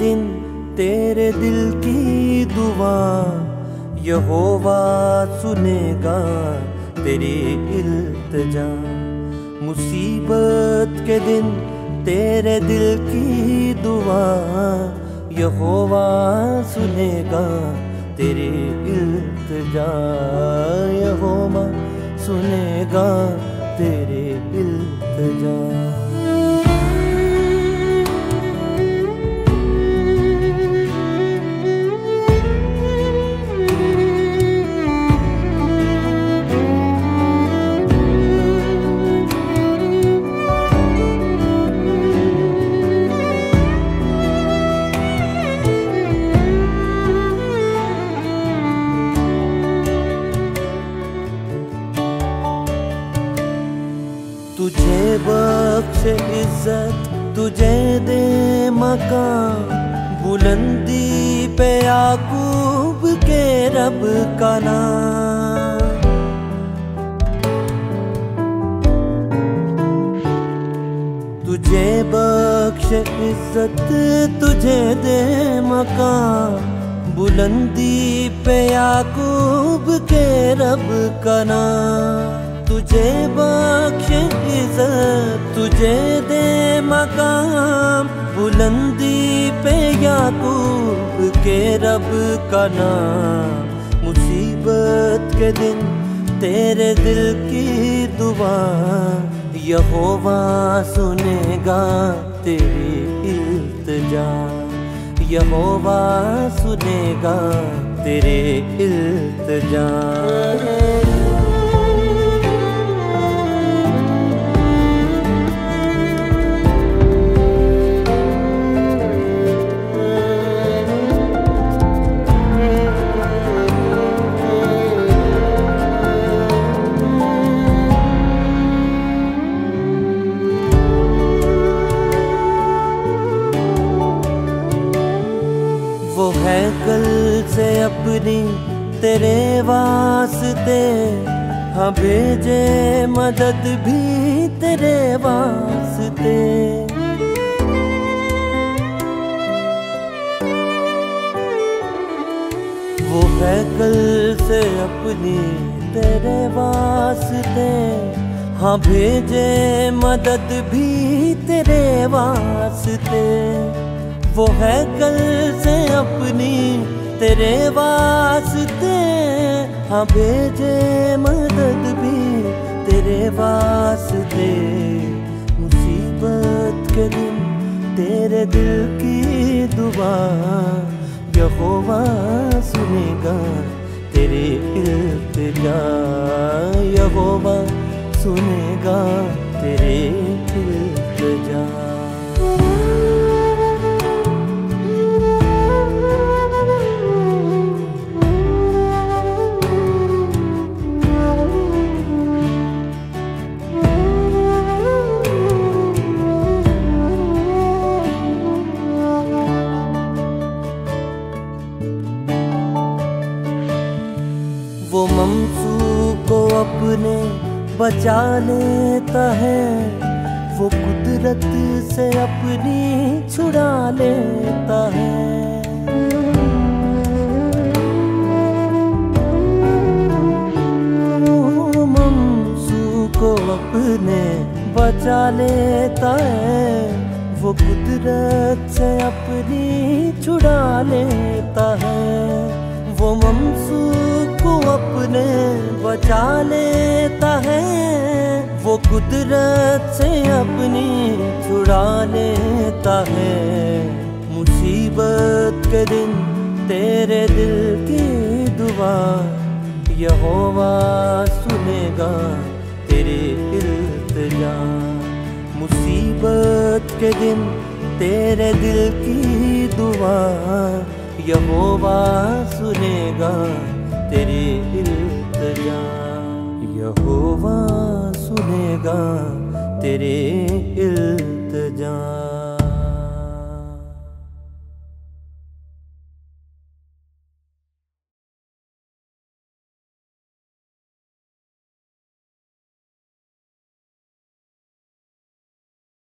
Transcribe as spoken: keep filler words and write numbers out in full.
दिन तेरे दिल की दुआ यहोवा सुनेगा तेरी इल्तजा। मुसीबत के दिन तेरे दिल की दुआ यहोवा सुनेगा तेरी इल्तजा, यहोवा सुनेगा तेरी इल्तजा। तुझे बख्शे इज्जत, तुझे दे मकाम, बुलंदी पे याकूब के रब का नाम। तुझे बख्शे इज्जत, तुझे दे मकाम, बुलंदी पे याकूब के रब का नाम। तुझे बख्शे इज्जत, तुझे दे मकाम, बुलंदी पे याकूब के रब का नाम। मुसीबत के दिन तेरे दिल की दुआ यहोवा सुनेगा तेरी इल्तजा, यहोवा सुनेगा तेरी इल्तजा। वो है कल से अपनी तेरे वास्ते, हाँ भेजे मदद भी तेरे वास्ते। वो है कल से अपनी तेरे वास्ते, हाँ भेजे मदद भी तेरे वास्ते। वो है कल से अपनी तेरे वास्ते, हाँ भेजे मदद भी तेरे वास्ते। मुसीबत के दिन तेरे दिल की दुआ यहोवा सुनेगा तेरी इल्तजा, यहोवा सुनेगा तेरी इल्तजा। वो ममसूक को अपने बचा लेता है, वो कुदरत से अपनी छुड़ा लेता है। ममसूक को अपने बचा लेता है, वो कुदरत से अपनी छुड़ा लेता है। वो ममसूक को अपने बचा लेता है, वो कुदरत से अपनी छुड़ा लेता है। मुसीबत के दिन तेरे दिल की दुआ यहोवा सुनेगा तेरी इल्तजा। मुसीबत के दिन तेरे दिल की दुआ यहोवा सुनेगा तेरी इल्तजा, यहोवा सुनेगा तेरी इल्तजा।